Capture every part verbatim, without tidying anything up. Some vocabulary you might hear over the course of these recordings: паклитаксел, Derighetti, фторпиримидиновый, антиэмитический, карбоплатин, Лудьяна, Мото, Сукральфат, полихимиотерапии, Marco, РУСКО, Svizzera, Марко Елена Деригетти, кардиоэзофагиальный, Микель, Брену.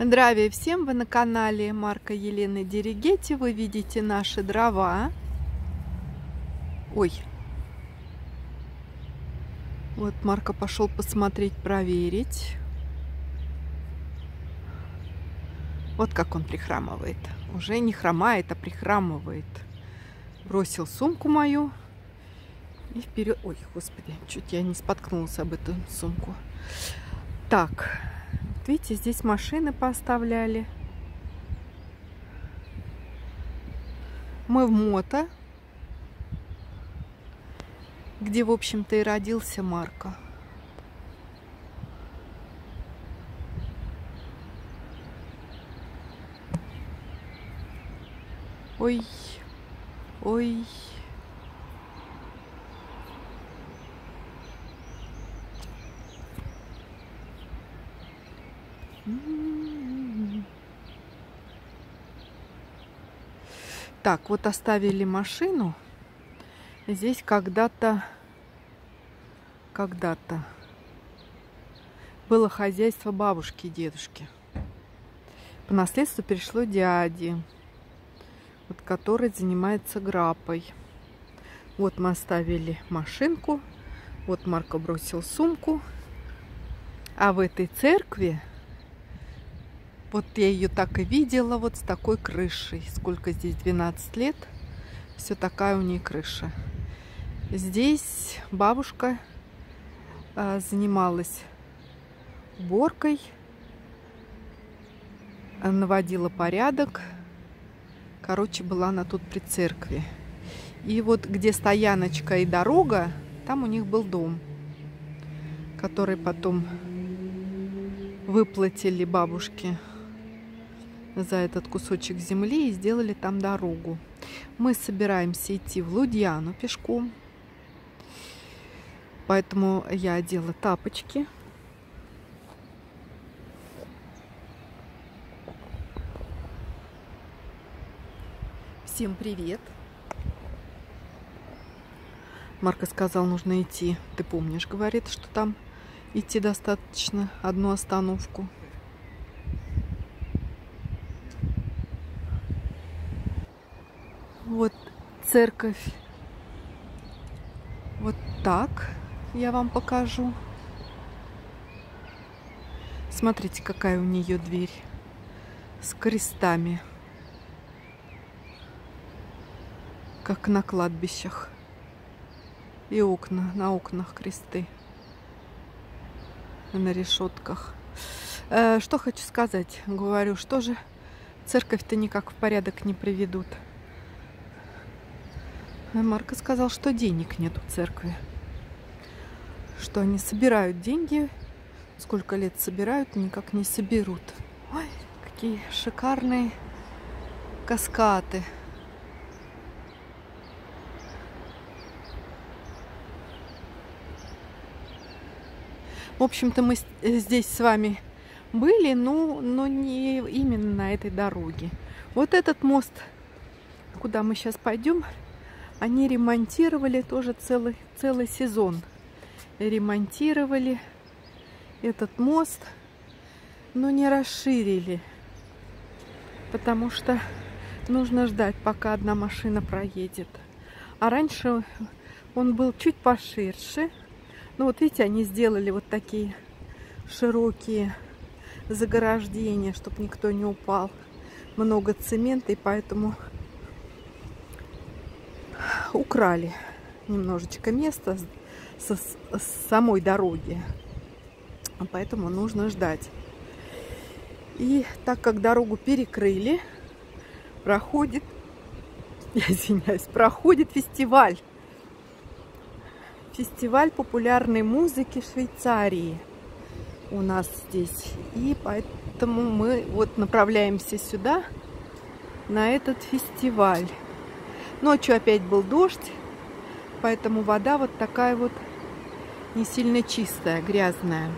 Здравия всем! Вы на канале Марко Елены Деригетти. Вы видите наши дрова. Ой! Вот Марко пошел посмотреть, проверить. Вот как он прихрамывает. Уже не хромает, а прихрамывает. Бросил сумку мою и вперед. Ой, господи, чуть я не споткнулась об эту сумку. Так, вот видите, здесь машины поставляли. Мы в Мото, где, в общем-то, и родился Марко. Ой, ой. Так, вот оставили машину. Здесь когда-то, когда-то было хозяйство бабушки и дедушки. По наследству перешло дяде, вот, который занимается граппой. Вот мы оставили машинку. Вот Марко бросил сумку. А в этой церкви, вот я ее так и видела, вот с такой крышей. Сколько здесь, двенадцать лет, все такая у нее крыша. Здесь бабушка а, занималась уборкой, наводила порядок. Короче, была она тут при церкви. И вот где стояночка и дорога, там у них был дом, который потом выплатили бабушке за этот кусочек земли и сделали там дорогу. Мы собираемся идти в Лудьяну пешком, поэтому я одела тапочки. Всем привет! Марко сказал, нужно идти. Ты помнишь, говорит, что там идти достаточно одну остановку. Вот церковь. Вот так я вам покажу. Смотрите, какая у нее дверь с крестами, как на кладбищах. И окна, на окнах кресты, на решетках. Э, что хочу сказать? Говорю, что же церковь-то никак в порядок не приведут. Марко сказал, что денег нет у церкви, что они собирают деньги, сколько лет собирают, никак не соберут. Ой, какие шикарные каскады. В общем-то, мы здесь с вами были, но, но не именно на этой дороге. Вот этот мост, куда мы сейчас пойдем, они ремонтировали тоже целый, целый сезон. Ремонтировали этот мост, но не расширили, потому что нужно ждать, пока одна машина проедет. А раньше он был чуть поширше. Ну вот видите, они сделали вот такие широкие заграждения, чтобы никто не упал. Много цемента, и поэтому украли немножечко места со, с самой дороги. Поэтому нужно ждать. И так как дорогу перекрыли, проходит, я извиняюсь, проходит фестиваль. Фестиваль популярной музыки Швейцарии у нас здесь. И поэтому мы вот направляемся сюда, на этот фестиваль. Ночью опять был дождь, поэтому вода вот такая вот не сильно чистая, грязная.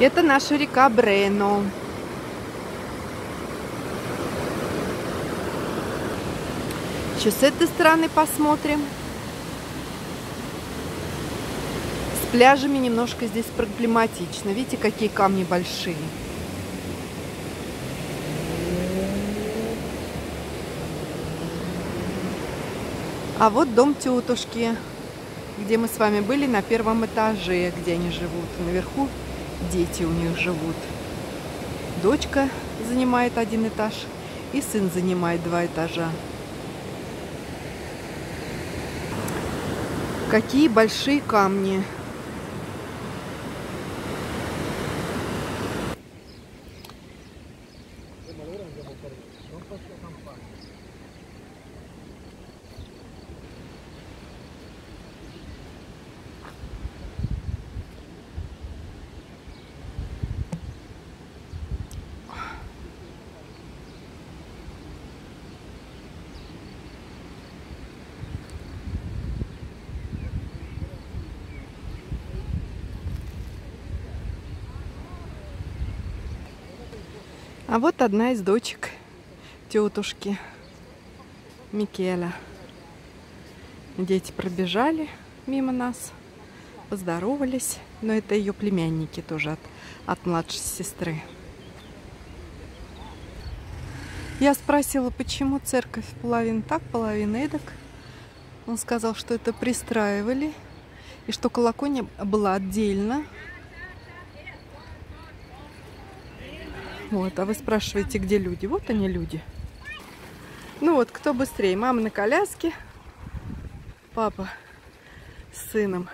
Это наша река Брену. Еще с этой стороны посмотрим. С пляжами немножко здесь проблематично. Видите, какие камни большие. А вот дом тетушки, где мы с вами были на первом этаже, где они живут. Наверху дети у них живут. Дочка занимает один этаж, и сын занимает два этажа. Какие большие камни. А вот одна из дочек тетушки Микеля. Дети пробежали мимо нас, поздоровались. Но это ее племянники тоже от, от младшей сестры. Я спросила, почему церковь половина так, половина эдак. Он сказал, что это пристраивали и что колокольня была отдельно. Вот, а вы спрашиваете, где люди? Вот они, люди. Ну вот, кто быстрее? Мама на коляске, папа с сыном.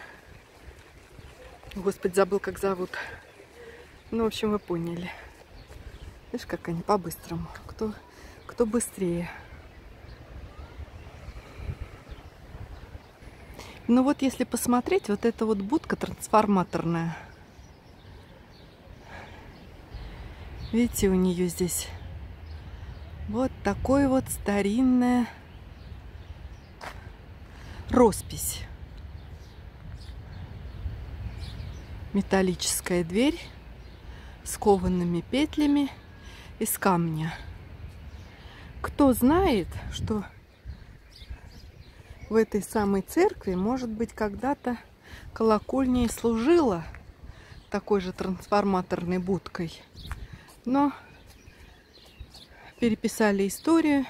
Господи, забыл, как зовут. Ну, в общем, вы поняли. Видишь, как они по-быстрому. Кто, кто быстрее? Ну вот, если посмотреть, вот эта вот будка трансформаторная. Видите, у нее здесь вот такой вот старинная роспись. Металлическая дверь с коваными петлями из камня. Кто знает, что в этой самой церкви, может быть, когда-то колокольня и служила такой же трансформаторной будкой. Но переписали историю,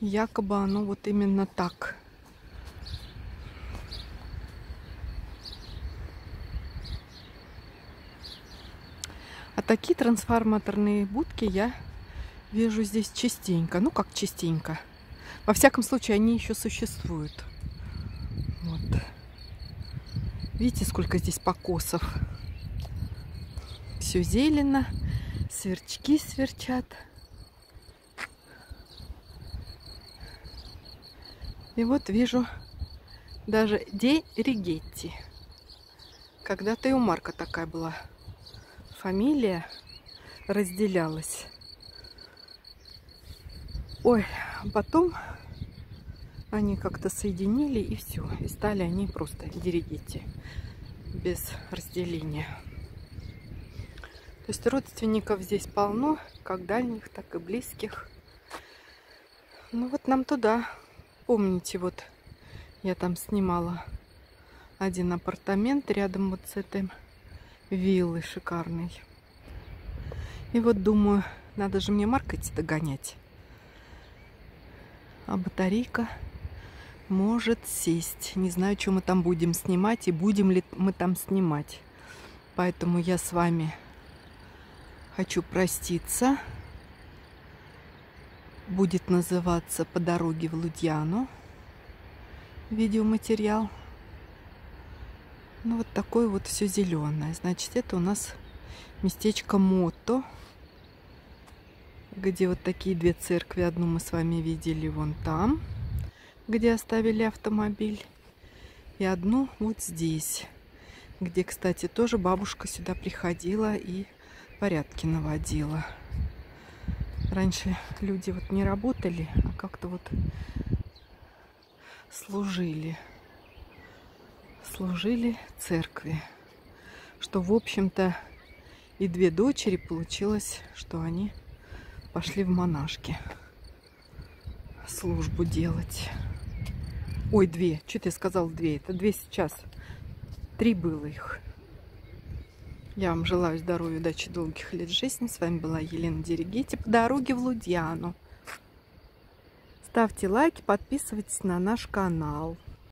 якобы оно вот именно так. А такие трансформаторные будки я вижу здесь частенько. Ну, как частенько. Во всяком случае, они еще существуют. Вот. Видите, сколько здесь покосов. Все зелено. Сверчки сверчат. И вот вижу даже Деригетти. Когда-то и у Марка такая была. Фамилия разделялась. Ой, потом они как-то соединили и все. И стали они просто Деригетти. Без разделения. То есть родственников здесь полно, как дальних, так и близких. Ну вот нам туда. Помните, вот я там снимала один апартамент рядом вот с этой виллой шикарной. И вот думаю, надо же мне Марка догонять. А батарейка может сесть. Не знаю, что мы там будем снимать и будем ли мы там снимать. Поэтому я с вами... хочу проститься. Будет называться «По дороге в Лудьяну» видеоматериал. Ну вот такое вот все зеленое. Значит, это у нас местечко Мото, где вот такие две церкви. Одну мы с вами видели вон там, где оставили автомобиль. И одну вот здесь, где, кстати, тоже бабушка сюда приходила и порядки наводила. Раньше люди вот не работали, а как-то вот служили. Служили церкви. Что, в общем-то, и две дочери, получилось, что они пошли в монашки службу делать. Ой, две. Что-то я сказала две. Это две сейчас. Три было их. Я вам желаю здоровья, удачи, долгих лет жизни. С вами была Елена Деригетти. По дороге в Лудьяну. Ставьте лайки, подписывайтесь на наш канал.